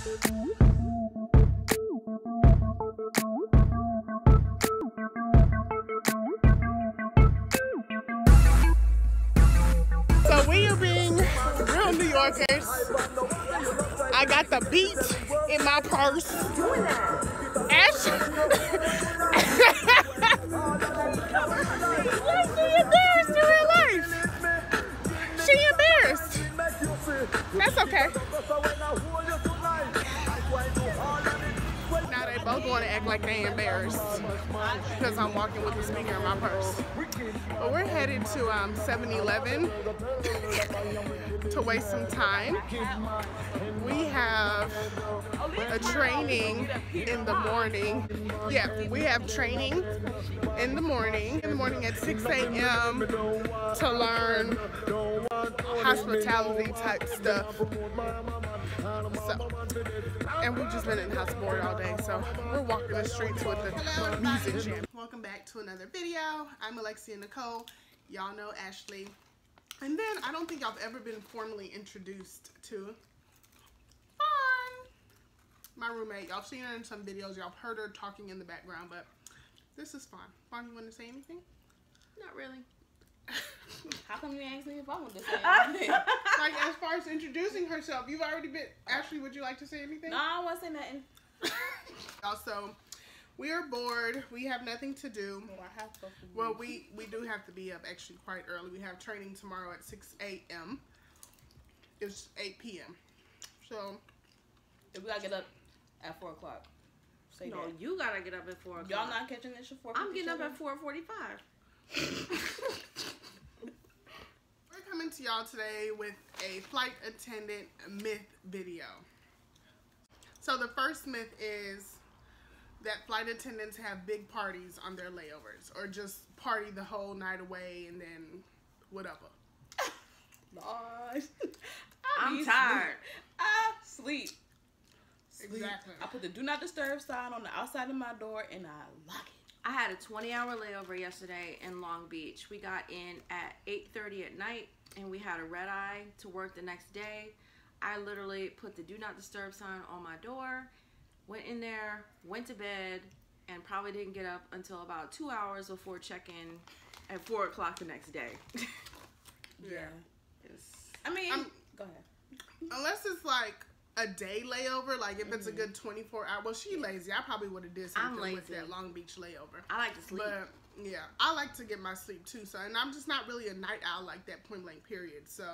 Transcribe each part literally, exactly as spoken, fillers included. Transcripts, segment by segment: So we are being real New Yorkers. I got the beat in my purse. Ashley. Ashley embarrassed in real life. She embarrassed. That's okay. Now they both want to act like they embarrassed because I'm walking with the speaker in my purse. But we're headed to um, seven eleven to waste some time. We have a training in the morning. Yeah, we have training in the morning. In the morning at six A M to learn hospitality type stuff. So, and we've just been in house board all day, so we're walking the streets with the music jam. Welcome back to another video. I'm Alexia Nicole. Y'all know Ashley. And then I don't think I've ever been formally introduced to Fawn, my roommate. Y'all seen her in some videos. Y'all heard her talking in the background, but this is Fawn. Fawn, you want to say anything? Not really. How come you asked me if I want to say anything? Like, as far as introducing herself, you've already been. Ashley, would you like to say anything? No, I don't want to say nothing. Also, we are bored. We have nothing to do. Well, I have to well we, we do have to be up actually quite early. We have training tomorrow at six A M It's eight P M So, if we gotta get up at four o'clock. Say no, that. You gotta get up at four o'clock. Y'all not catching this at four? I'm getting up at four forty-five. We're coming to y'all today with a flight attendant myth video. So the first myth is that flight attendants have big parties on their layovers, or just party the whole night away and then whatever. Lord, I'm tired. I sleep. sleep. Exactly. I put the do not disturb sign on the outside of my door and I lock it. I had a twenty hour layover yesterday in Long Beach. We got in at eight thirty at night and we had a red eye to work the next day. I literally put the do not disturb sign on my door, went in there, went to bed, and probably didn't get up until about two hours before check-in at four o'clock the next day. Yeah. yeah. It's, I mean, I'm, go ahead. Unless it's like a day layover, like if it's mm-hmm. a good twenty-four hour, well, she lazy. I probably would have did something with that Long Beach layover. I like to sleep. But yeah, I like to get my sleep too, so, and I'm just not really a night owl like that, point blank period. So,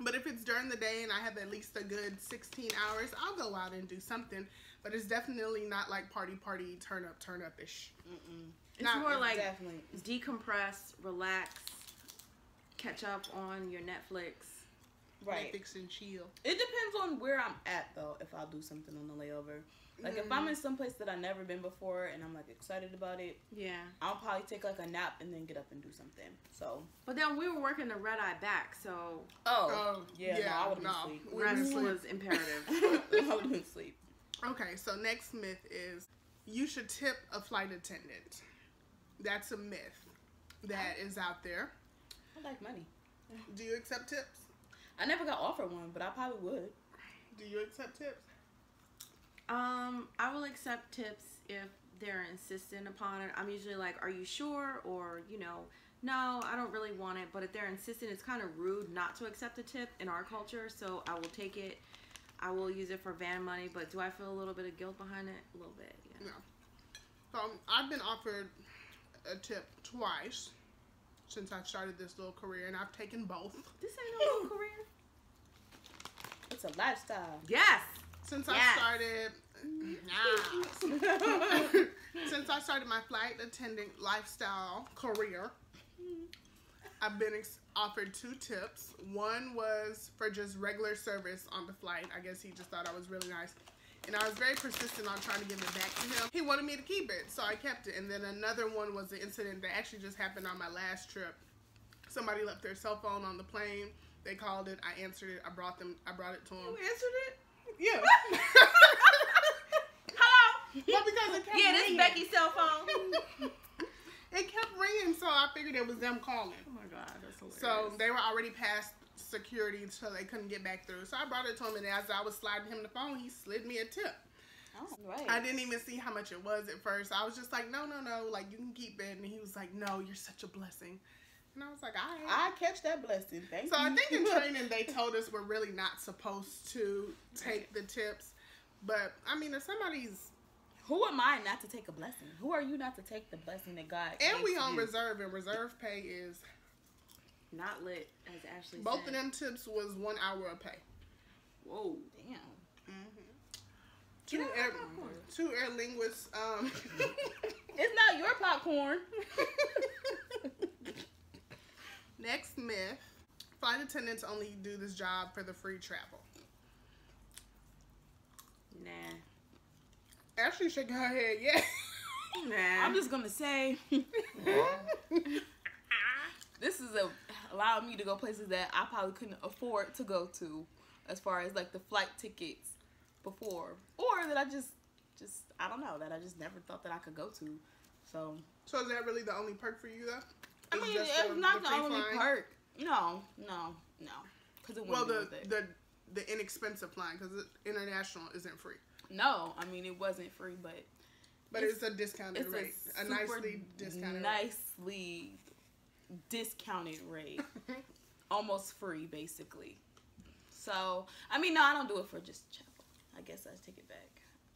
but if it's during the day and I have at least a good sixteen hours, I'll go out and do something, but it's definitely not like party party, turn up turn up ish. Mm-mm. It's not, more like definitely. Decompress, relax, catch up on your Netflix. Right. Netflix and chill. It depends on where I'm at though, if I'll do something on the layover. Like mm. if I'm in some place that I've never been before and I'm like excited about it, yeah, I'll probably take like a nap and then get up and do something. So, but then we were working the red eye back, so oh uh, yeah, yeah, no, I would no, sleep. Rest was imperative. I would been sleep. Okay, so next myth is you should tip a flight attendant. That's a myth that I, is out there. I like money. Do you accept tips? I never got offered one, but I probably would. Do you accept tips? Um, I will accept tips if they're insistent upon it. I'm usually like, are you sure? Or, you know, no, I don't really want it. But if they're insistent, it's kind of rude not to accept a tip in our culture. So I will take it. I will use it for van money. But do I feel a little bit of guilt behind it? A little bit, yeah. No. Um, I've been offered a tip twice since I started this little career, and I've taken both. This ain't no little career. It's a lifestyle. Yes. Since yes. I started, nah. Since I started my flight attendant lifestyle career, I've been ex offered two tips. One was for just regular service on the flight. I guess he just thought I was really nice. And I was very persistent on trying to give it back to him. He wanted me to keep it, so I kept it. And then another one was the incident that actually just happened on my last trip. Somebody left their cell phone on the plane. They called it. I answered it. I brought them. I brought it to him. You answered it? Yeah. Hello? Well, because it kept yeah, ringing. This Becky's cell phone. It kept ringing, so I figured it was them calling. Oh, my God. That's hilarious. So they were already past security until they couldn't get back through. So I brought it to him, and as I was sliding him the phone, he slid me a tip. Oh, right. I didn't even see how much it was at first. I was just like, no, no, no, like, you can keep it. And he was like, no, you're such a blessing. And I was like, all right. I catch that blessing. Thank so you. I think in training they told us we're really not supposed to take the tips. But, I mean, if somebody's... Who am I not to take a blessing? Who are you not to take the blessing that God gave? And we on you? reserve, and reserve pay is... Not lit, as Ashley Both said. Both of them tips was one hour of pay. Whoa. Damn. Mm-hmm. Two air, two air linguists. Um. It's not your popcorn. Next myth. Flight attendants only do this job for the free travel. Nah. Ashley shook her head, yeah. Nah. I'm just going to say. Nah. This is a, allowed me to go places that I probably couldn't afford to go to, as far as like the flight tickets before, or that I just just I don't know, that I just never thought that I could go to. So so is that really the only perk for you though? I mean, it's not the only perk. No, no, no. Because it wouldn't be worth it. Well, the the inexpensive flying, because international isn't free. No, I mean it wasn't free, but but it's, it's a discounted it's rate, a, a nicely discounted, nicely discounted rate, almost free basically. So I mean, no, I don't do it for just travel. I guess I take it back.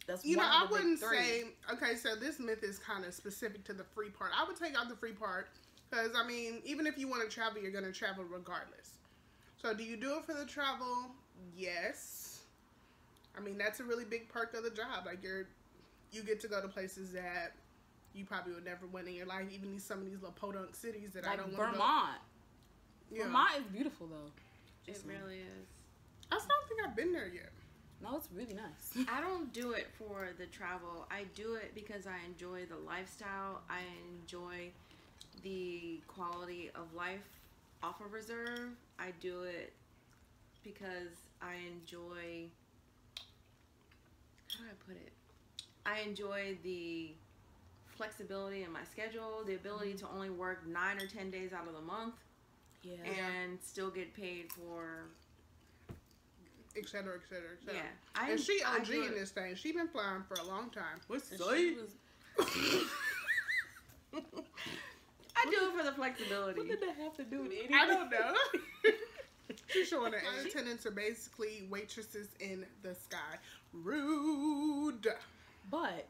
That's you know, I wouldn't say, okay, so this myth is kind of specific to the free part. I would take out the free part because, I mean, even if you want to travel, you're going to travel regardless. So do you do it for the travel? Yes. I mean, that's a really big perk of the job. Like, you're, you get to go to places that you probably would never win in your life, even some of these little podunk cities that like I don't want to go. Vermont. Yeah. Vermont is beautiful, though. Just it me. really is. I just don't think I've been there yet. No, it's really nice. I don't do it for the travel. I do it because I enjoy the lifestyle. I enjoy the quality of life off of reserve. I do it because I enjoy, how do I put it? I enjoy the flexibility in my schedule, the ability to only work nine or ten days out of the month, yeah, and still get paid for... Et cetera, et cetera, et cetera. Yeah, I, and she O G in this thing. She been flying for a long time. What's the was... I do it for the flexibility. What did that have to do with anything? I don't know. She's showing that air attendants are basically waitresses in the sky. Rude. But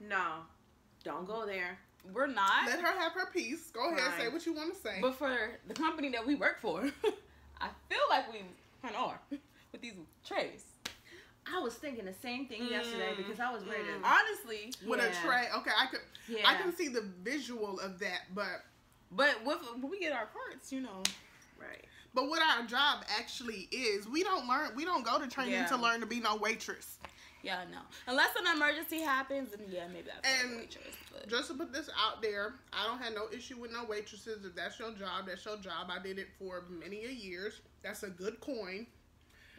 no, don't go there. We're not. Let her have her piece. Go ahead, right. Say what you want to say. But for the company that we work for, I feel like we kind of are. With these trays. I was thinking the same thing mm. yesterday because I was ready mm. to... Honestly. With yeah. a tray. Okay, I could yeah. I can see the visual of that, but... But with, when we get our parts, you know. Right. But what our job actually is, we don't learn, we don't go to training yeah. to learn to be no waitress. Yeah, no. Unless an emergency happens, then yeah, maybe I'll be a waitress. But. Just to put this out there, I don't have no issue with no waitresses. If that's your job, that's your job. I did it for many a years. That's a good coin.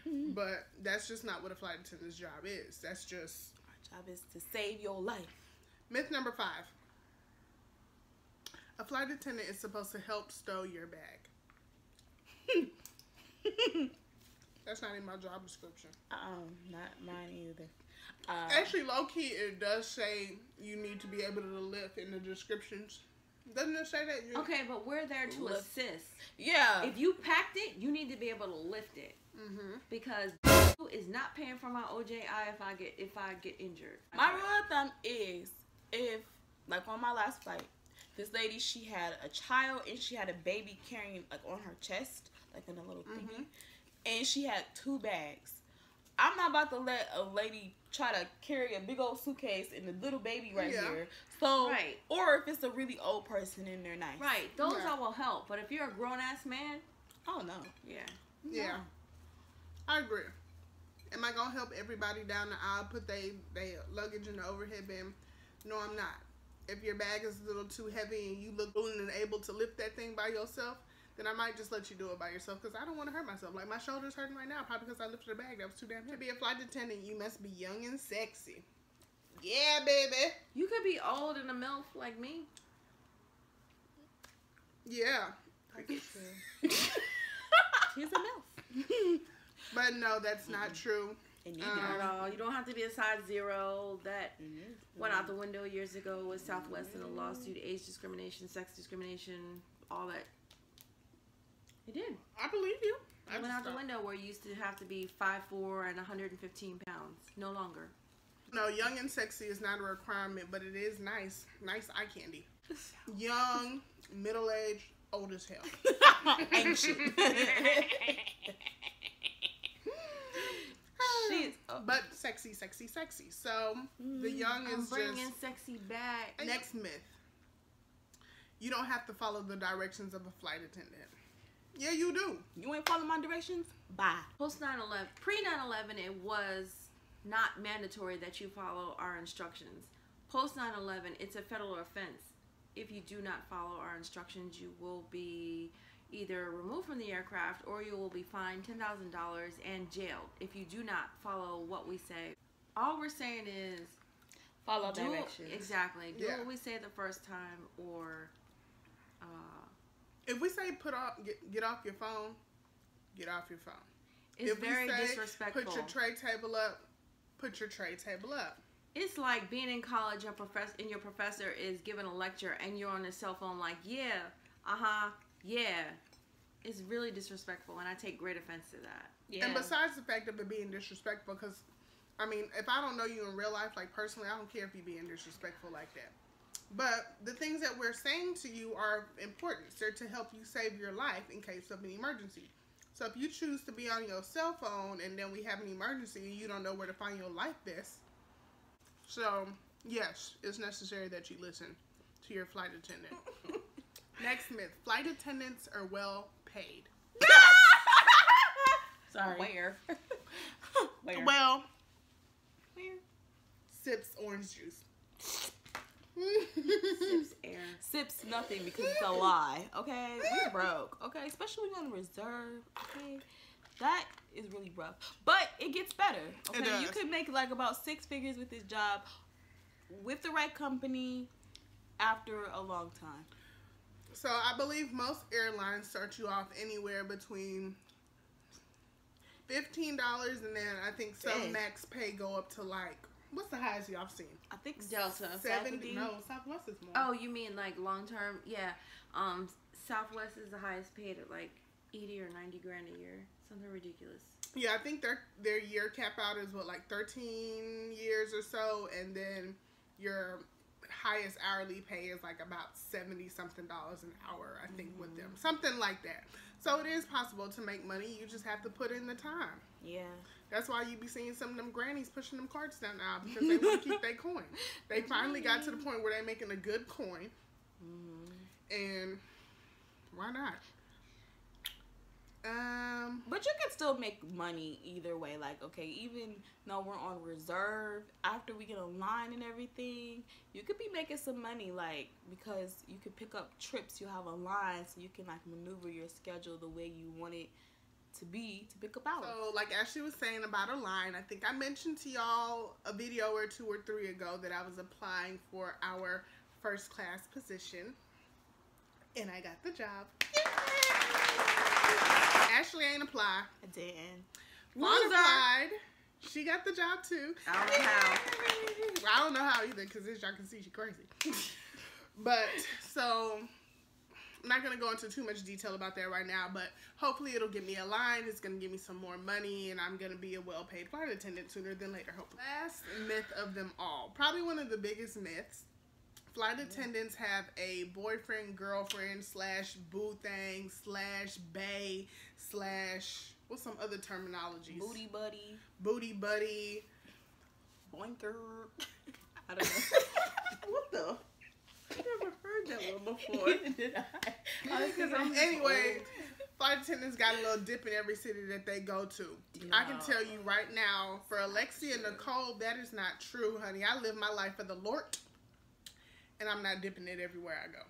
But that's just not what a flight attendant's job is. That's just... Our job is to save your life. Myth number five. A flight attendant is supposed to help stow your bag. That's not in my job description. Um, not mine either. Uh, Actually, low-key, it does say you need to be able to lift in the descriptions. Doesn't it say that? You're okay, but we're there to lift. Assist. Yeah. If you packed it, you need to be able to lift it. Mm-hmm. Because is not paying for my O J I if I get if I get injured. Okay. My rule of thumb is, if like on my last flight, this lady, she had a child and she had a baby carrying like on her chest, like in a little mm-hmm. thingy, and she had two bags. I'm not about to let a lady try to carry a big old suitcase and the little baby right yeah. here. So, right. Or if it's a really old person in their night. Right. Those yeah. I will help. But if you're a grown ass man, oh no. Yeah. Yeah. yeah. I agree. Am I gonna help everybody down the aisle put they they luggage in the overhead bin? No, I'm not. If your bag is a little too heavy and you look willing and able to lift that thing by yourself, then I might just let you do it by yourself because I don't want to hurt myself. Like, my shoulder's hurting right now, probably because I lifted a bag that was too damn heavy. To be a flight attendant, you must be young and sexy. Yeah, baby. You could be old and a MILF like me. Yeah. I get to. She's a MILF. But no, that's mm-hmm. not true. And you um, not at all. You don't have to be a size zero. That mm-hmm. went out the window years ago with Southwest mm-hmm. and the laws due to age discrimination, sex discrimination, all that. It did. I believe you. I went out the window where you used to have to be five foot four and one hundred fifteen pounds. No longer. No, young and sexy is not a requirement, but it is nice. Nice eye candy. Young, middle-aged, old as hell. And shit. She's, oh. But sexy, sexy, sexy. So, mm, the young is just... I'm bringing sexy back. Next myth. You don't have to follow the directions of a flight attendant. Yeah, you do. You ain't follow my directions? Bye. Post nine eleven, pre nine eleven, it was not mandatory that you follow our instructions. Post nine eleven, it's a federal offense. If you do not follow our instructions, you will be either removed from the aircraft or you will be fined ten thousand dollars and jailed if you do not follow what we say. All we're saying is follow directions. Exactly. Do yeah. what we say the first time, or uh, if we say put off, get, get off your phone, get off your phone. It's if very we say, disrespectful. Put your tray table up. Put your tray table up. It's like being in college, a professor, and your professor is giving a lecture, and you're on his cell phone, like, yeah, uh huh, yeah. It's really disrespectful, and I take great offense to that. Yeah. And besides the fact of it being disrespectful, because, I mean, if I don't know you in real life, like personally, I don't care if you're being disrespectful like that. But the things that we're saying to you are important. They're to help you save your life in case of an emergency. So if you choose to be on your cell phone and then we have an emergency and you don't know where to find your life vest. So, yes, it's necessary that you listen to your flight attendant. Next myth. Flight attendants are well paid. Sorry. Where? Where? Well. Where? Sips orange juice. Sips air. Sips nothing because it's a lie. Okay, we're broke. Okay, especially on reserve. Okay, that is really rough. But it gets better. Okay, you could make like about six figures with this job, with the right company, after a long time. So I believe most airlines start you off anywhere between fifteen dollars, and then I think some Dang. max pay go up to like. What's the highest y'all seen? I think Delta. seventy. No, Southwest is more. Oh, you mean like long term? Yeah. Um, Southwest is the highest paid at like eighty or ninety grand a year. Something ridiculous. Yeah, I think their their year cap out is what, like thirteen years or so, and then your highest hourly pay is like about seventy something dollars an hour, I think, mm-hmm. with them. Something like that. So it is possible to make money. You just have to put in the time. Yeah. That's why you be seeing some of them grannies pushing them carts down now, because they want to keep their coin. They finally got to the point where they're making a good coin. Mm-hmm. And why not? Um, But you can still make money either way. Like, okay, even though we're on reserve, after we get a line and everything, you could be making some money, like, because you could pick up trips. You have a line, so you can, like, maneuver your schedule the way you want it to be to pick up hours. So, like Ashley was saying about a line, I think I mentioned to y'all a video or two or three ago that I was applying for our first class position, and I got the job. Yay! Ashley ain't apply. I didn't. Fawn applied. She got the job too. I don't know how. I don't know how either, because as y'all can see, she's crazy. But so. I'm not going to go into too much detail about that right now, but hopefully it'll give me a line. It's going to give me some more money, and I'm going to be a well-paid flight attendant sooner than later, hopefully. Last myth of them all. Probably one of the biggest myths. Flight attendants have a boyfriend, girlfriend, slash boo thing, slash bae, slash, what's some other terminologies? Booty buddy. Booty buddy. Boinker. I don't know. What the? I've never heard that one before. Did I? I'm anyway, flight attendants got a little dip in every city that they go to. No. I can tell you right now, for Alexia Nicole, that is not true, honey. I live my life for the Lord, and I'm not dipping it everywhere I go.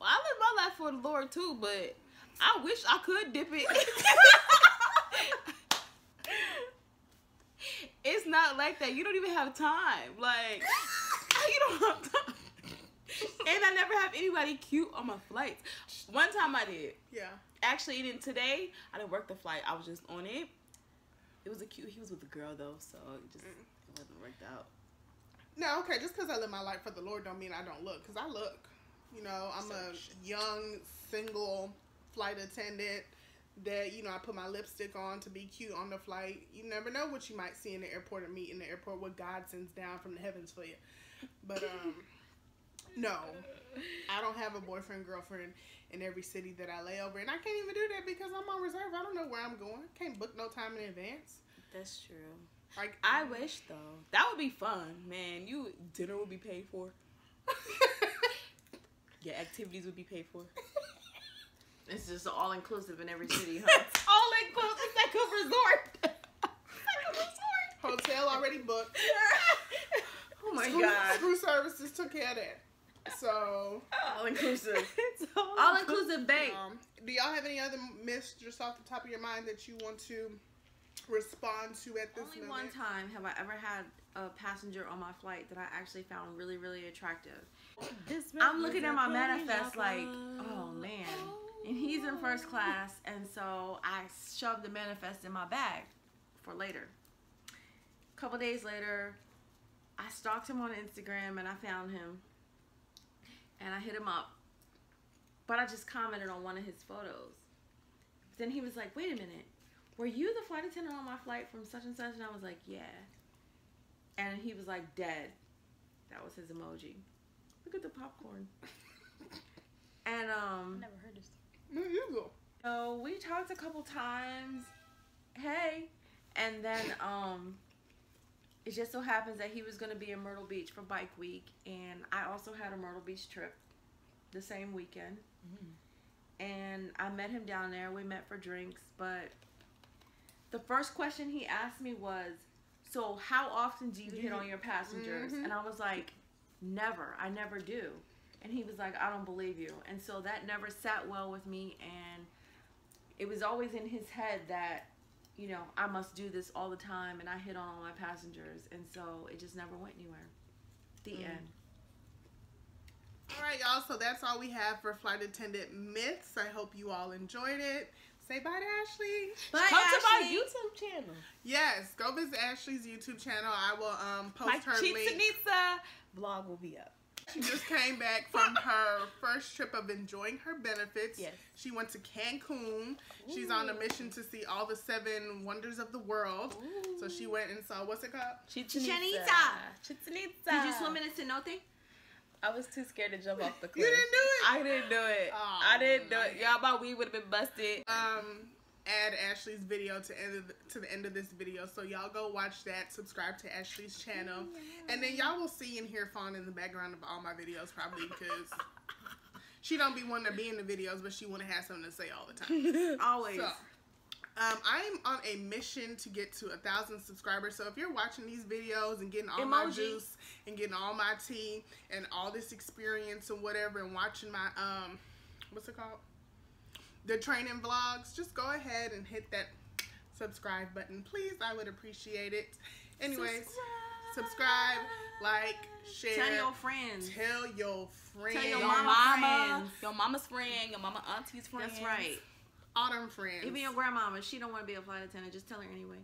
Well, I live my life for the Lord, too, but I wish I could dip it. It's not like that. You don't even have time. Like, you don't have time. And I never have anybody cute on my flights. One time I did. Yeah. Actually, even today, I didn't work the flight. I was just on it. It was a cute. He was with a girl though, so it just it wasn't worked out. No, okay. Just because I live my life for the Lord don't mean I don't look. Cause I look. You know, I'm so a shit. young single flight attendant. That, you know, I put my lipstick on to be cute on the flight. You never know what you might see in the airport or meet in the airport, what God sends down from the heavens for you. But, um, no. I don't have a boyfriend, girlfriend in every city that I lay over. And I can't even do that because I'm on reserve. I don't know where I'm going. I can't book no time in advance. That's true. Like, I wish, though. That would be fun, man. You, dinner would be paid for. Your activities would be paid for. It's just all inclusive in every city, huh? It's all inclusive. It's like a resort. It's like a resort. Hotel already booked. Oh my school, god. School services took care of that. So all inclusive. It's all, all inclusive, babe. Um, do y'all have any other myths just off the top of your mind that you want to respond to at this Only moment? Only one time have I ever had a passenger on my flight that I actually found really, really attractive. This I'm looking at my manifest like, oh man. And he's in first class, and so I shoved the manifest in my bag for later. A couple days later, I stalked him on Instagram, and I found him. And I hit him up. But I just commented on one of his photos. But then he was like, wait a minute. Were you the flight attendant on my flight from such and such? And I was like, yeah. And he was like, dead. That was his emoji. Look at the popcorn. And, um... I never heard this. So we talked a couple times. Hey. And then um it just so happens that he was going to be in Myrtle Beach for bike week, and I also had a Myrtle Beach trip the same weekend. Mm-hmm. And I met him down there. We met for drinks, but the first question he asked me was, so how often do you mm-hmm. hit on your passengers? Mm-hmm. And I was like, never. I never do. And he was like, I don't believe you. And so that never sat well with me. And it was always in his head that, you know, I must do this all the time. And I hit on all my passengers. And so it just never went anywhere. The mm. end. All right, y'all. So that's all we have for Flight Attendant Myths. I hope you all enjoyed it. Say bye to Ashley. Bye, Come Ashley. to my YouTube channel. Yes. Go visit Ashley's YouTube channel. I will um, post my her Chichen Itza link. My vlog will be up. She just came back from her first trip of enjoying her benefits. Yes. She went to Cancun. Ooh. She's on a mission to see all the seven wonders of the world. Ooh. So she went and saw, what's it called? Chichen Itza. Chichen Itza. Did you swim in a cenote? I was too scared to jump off the cliff. You didn't do it? I didn't do it. Oh, I didn't do it. Y'all, my weed would have been busted. Um... add Ashley's video to end of the, to the end of this video, so y'all go watch that, subscribe to Ashley's channel, and then y'all will see and hear Fawn in the background of all my videos probably, because she don't be wanting to be in the videos, but she want to have something to say all the time. Always. So, um, I'm on a mission to get to a thousand subscribers, so if you're watching these videos and getting all Emoji. my juice and getting all my tea and all this experience and whatever, and watching my um what's it called? the training vlogs, just go ahead and hit that subscribe button, please. I would appreciate it. Anyways, subscribe, subscribe, like, share. Tell your friends. Tell your friends. Tell your, your mama, mama your mama's friend, your mama auntie's friend. That's right. All them friends. Even your grandmama, she don't want to be a flight attendant. Just tell her anyway.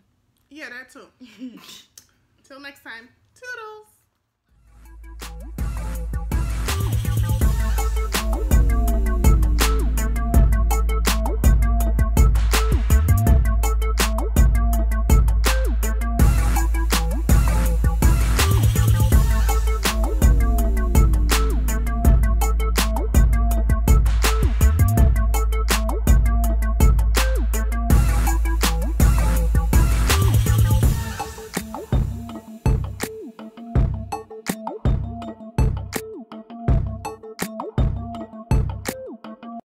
Yeah, that too. Till next time.